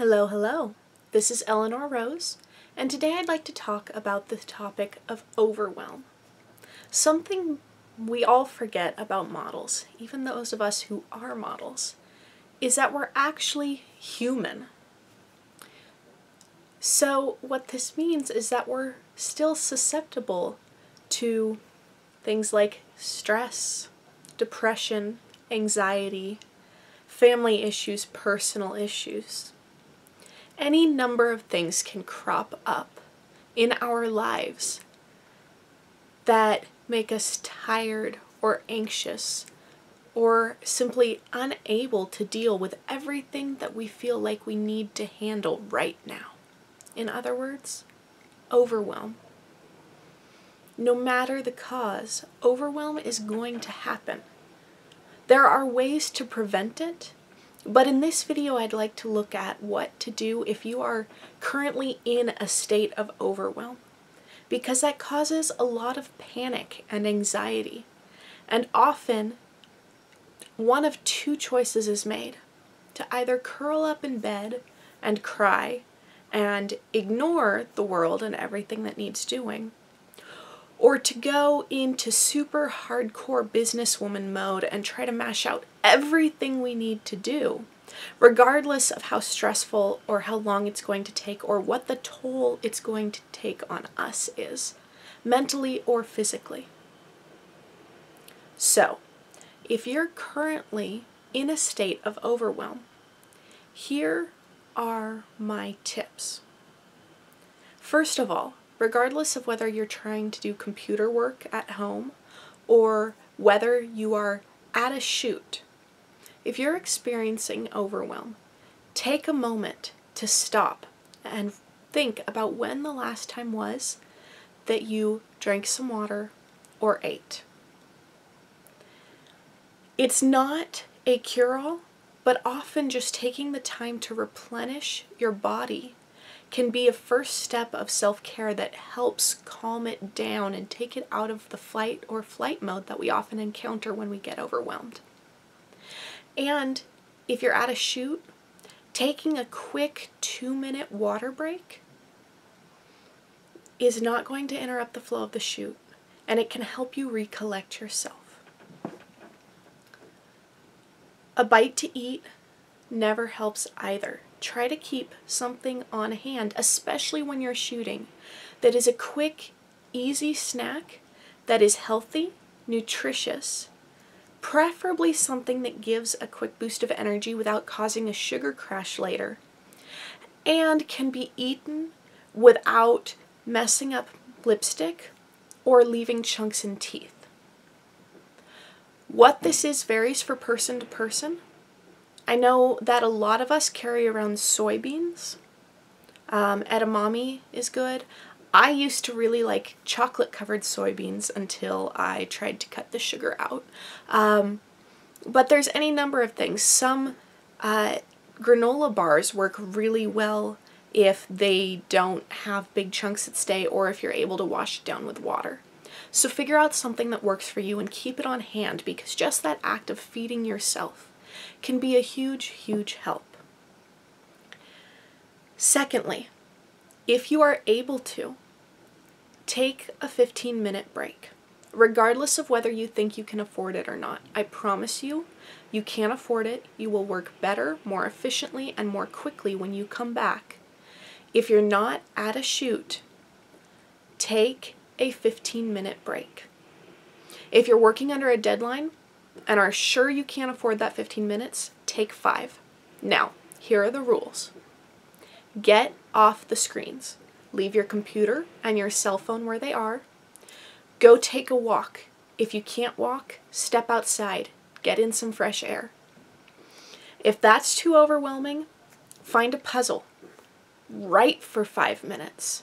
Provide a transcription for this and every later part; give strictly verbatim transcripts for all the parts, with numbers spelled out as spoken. Hello, hello. This is Eleanor Rose, and today I'd like to talk about the topic of overwhelm. Something we all forget about models, even those of us who are models, is that we're actually human. So what this means is that we're still susceptible to things like stress, depression, anxiety, family issues, personal issues. Any number of things can crop up in our lives that make us tired or anxious or simply unable to deal with everything that we feel like we need to handle right now. In other words, overwhelm. No matter the cause, overwhelm is going to happen. There are ways to prevent it, but in this video, I'd like to look at what to do if you are currently in a state of overwhelm, because that causes a lot of panic and anxiety. And often, one of two choices is made: to either curl up in bed and cry and ignore the world and everything that needs doing, or to go into super hardcore businesswoman mode and try to mash out everything we need to do, regardless of how stressful or how long it's going to take or what the toll it's going to take on us is, mentally or physically. So, if you're currently in a state of overwhelm, here are my tips. First of all, regardless of whether you're trying to do computer work at home or whether you are at a shoot, if you're experiencing overwhelm, take a moment to stop and think about when the last time was that you drank some water or ate. It's not a cure-all, but often just taking the time to replenish your body can be a first step of self-care that helps calm it down and take it out of the fight or flight mode that we often encounter when we get overwhelmed. And if you're at a shoot, taking a quick two-minute water break is not going to interrupt the flow of the shoot, and it can help you recollect yourself. A bite to eat never helps either. Try to keep something on hand, especially when you're shooting, that is a quick, easy snack that is healthy, nutritious, preferably something that gives a quick boost of energy without causing a sugar crash later, and can be eaten without messing up lipstick or leaving chunks in teeth. What this is varies from person to person. I know that a lot of us carry around soybeans. Um, edamame is good. I used to really like chocolate-covered soybeans until I tried to cut the sugar out. Um, but there's any number of things. Some uh, granola bars work really well if they don't have big chunks that stay or if you're able to wash it down with water. So figure out something that works for you and keep it on hand, because just that act of feeding yourself can be a huge, huge help. Secondly, if you are able to, take a fifteen minute break, regardless of whether you think you can afford it or not. I promise you, you can afford it. You will work better, more efficiently, and more quickly when you come back. If you're not at a shoot, take a fifteen minute break. If you're working under a deadline and are sure you can't afford that fifteen minutes, take five. Now, here are the rules. Get off the screens. Leave your computer and your cell phone where they are. Go take a walk. If you can't walk, step outside. Get in some fresh air. If that's too overwhelming, find a puzzle. Write for five minutes.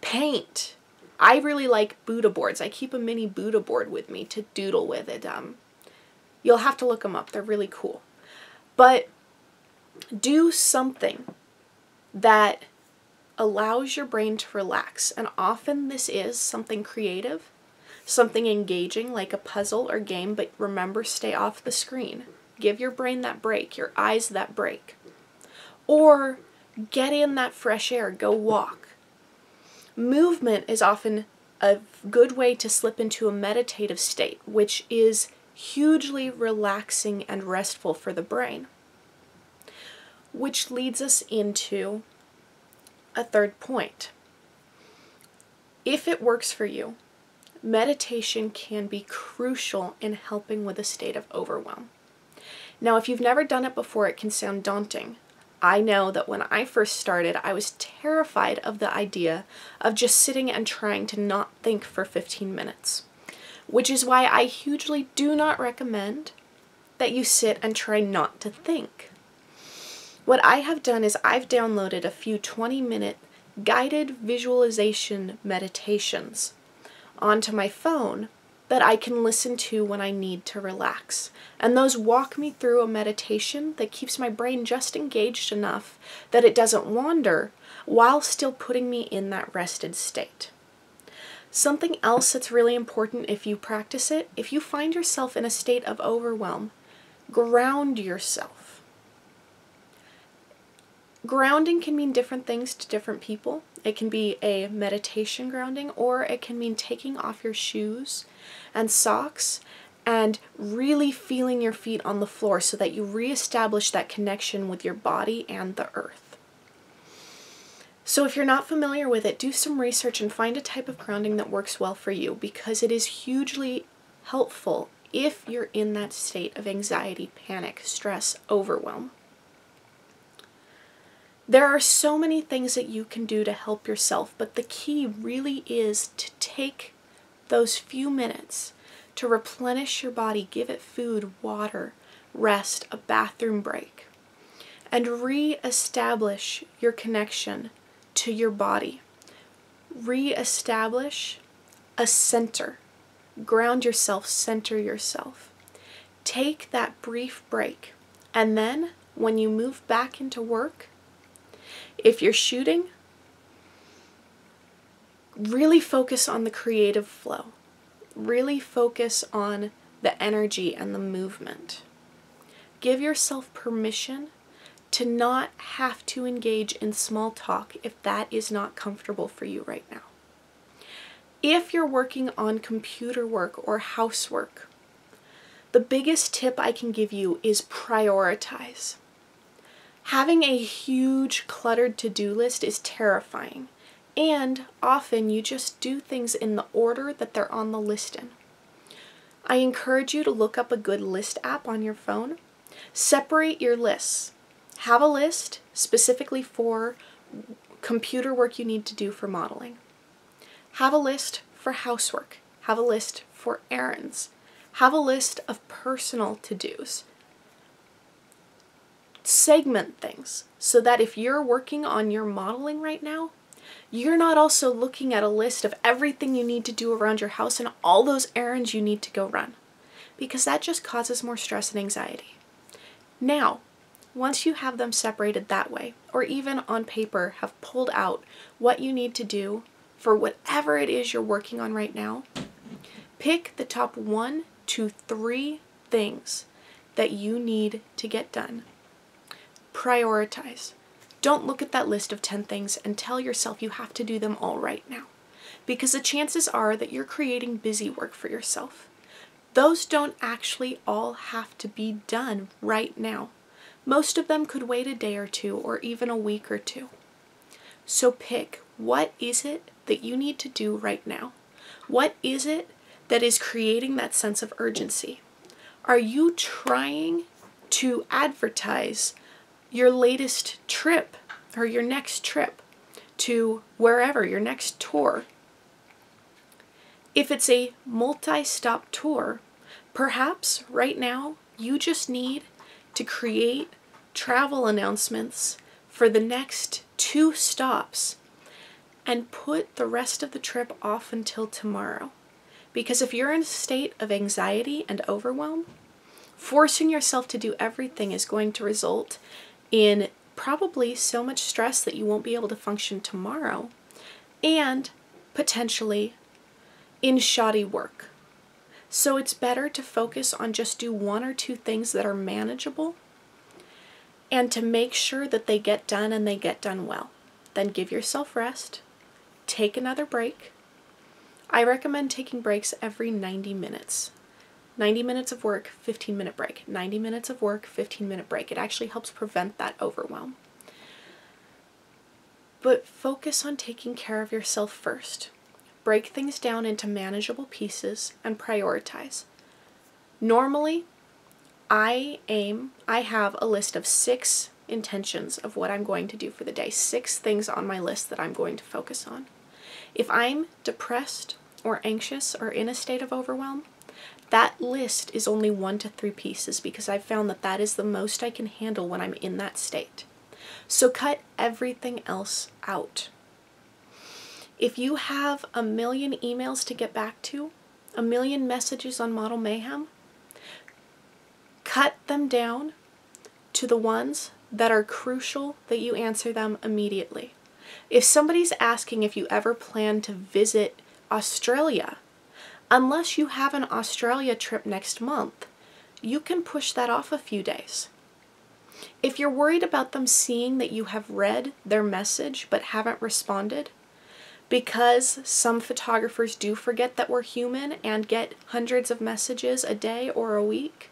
Paint. I really like Buddha boards. I keep a mini Buddha board with me to doodle with it. Um, you'll have to look them up. They're really cool. But do something that allows your brain to relax. And often this is something creative, something engaging like a puzzle or game, but remember, stay off the screen. Give your brain that break, your eyes that break. Or get in that fresh air, go walk. Movement is often a good way to slip into a meditative state, which is hugely relaxing and restful for the brain. Which leads us into a third point. If it works for you, meditation can be crucial in helping with a state of overwhelm. Now, if you've never done it before, it can sound daunting. I know that when I first started, I was terrified of the idea of just sitting and trying to not think for fifteen minutes, which is why I hugely do not recommend that you sit and try not to think. What I have done is I've downloaded a few twenty minute guided visualization meditations onto my phone that I can listen to when I need to relax. And those walk me through a meditation that keeps my brain just engaged enough that it doesn't wander while still putting me in that rested state. Something else that's really important if you practice it, if you find yourself in a state of overwhelm, ground yourself. Grounding can mean different things to different people. It can be a meditation grounding, or it can mean taking off your shoes and socks and really feeling your feet on the floor so that you reestablish that connection with your body and the earth. So if you're not familiar with it, do some research and find a type of grounding that works well for you, because it is hugely helpful if you're in that state of anxiety, panic, stress, overwhelm. There are so many things that you can do to help yourself, but the key really is to take those few minutes to replenish your body, give it food, water, rest, a bathroom break, and re-establish your connection to your body. Re-establish a center. Ground yourself, center yourself. Take that brief break, and then when you move back into work, if you're shooting, really focus on the creative flow. Really focus on the energy and the movement. Give yourself permission to not have to engage in small talk if that is not comfortable for you right now. If you're working on computer work or housework, the biggest tip I can give you is prioritize. Having a huge cluttered to-do list is terrifying, and often you just do things in the order that they're on the list in. I encourage you to look up a good list app on your phone. Separate your lists. Have a list specifically for computer work you need to do for modeling. Have a list for housework. Have a list for errands. Have a list of personal to-dos. Segment things so that if you're working on your modeling right now, you're not also looking at a list of everything you need to do around your house and all those errands you need to go run, because that just causes more stress and anxiety. Now, once you have them separated that way, or even on paper have pulled out what you need to do for whatever it is you're working on right now, pick the top one to three things that you need to get done. Prioritize. Don't look at that list of ten things and tell yourself you have to do them all right now, because the chances are that you're creating busy work for yourself. Those don't actually all have to be done right now. Most of them could wait a day or two, or even a week or two. So pick, what is it that you need to do right now? What is it that is creating that sense of urgency? Are you trying to advertise your latest trip, or your next trip to wherever, your next tour? If it's a multi-stop tour, perhaps right now you just need to create travel announcements for the next two stops and put the rest of the trip off until tomorrow. Because if you're in a state of anxiety and overwhelm, forcing yourself to do everything is going to result in probably so much stress that you won't be able to function tomorrow, and potentially in shoddy work. So it's better to focus on just do one or two things that are manageable and to make sure that they get done and they get done well. Then give yourself rest, take another break. I recommend taking breaks every ninety minutes. ninety minutes of work, fifteen minute break. ninety minutes of work, fifteen minute break. It actually helps prevent that overwhelm. But focus on taking care of yourself first. Break things down into manageable pieces and prioritize. Normally, I aim, I have a list of six intentions of what I'm going to do for the day, six things on my list that I'm going to focus on. If I'm depressed or anxious or in a state of overwhelm, that list is only one to three pieces because I've found that that is the most I can handle when I'm in that state. So cut everything else out. If you have a million emails to get back to, a million messages on Model Mayhem, cut them down to the ones that are crucial that you answer them immediately. If somebody's asking if you ever plan to visit Australia, unless you have an Australia trip next month, you can push that off a few days. If you're worried about them seeing that you have read their message but haven't responded, because some photographers do forget that we're human and get hundreds of messages a day or a week,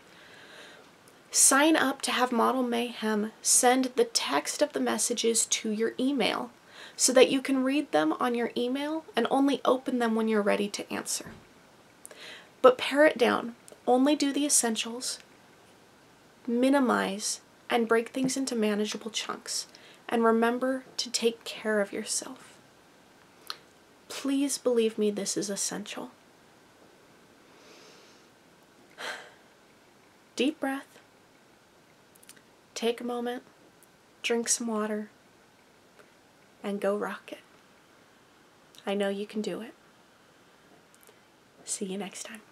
sign up to have Model Mayhem send the text of the messages to your email so that you can read them on your email and only open them when you're ready to answer. But pare it down. Only do the essentials. Minimize and break things into manageable chunks. And remember to take care of yourself. Please believe me, this is essential. Deep breath. Take a moment, drink some water, and go rock it. I know you can do it. See you next time.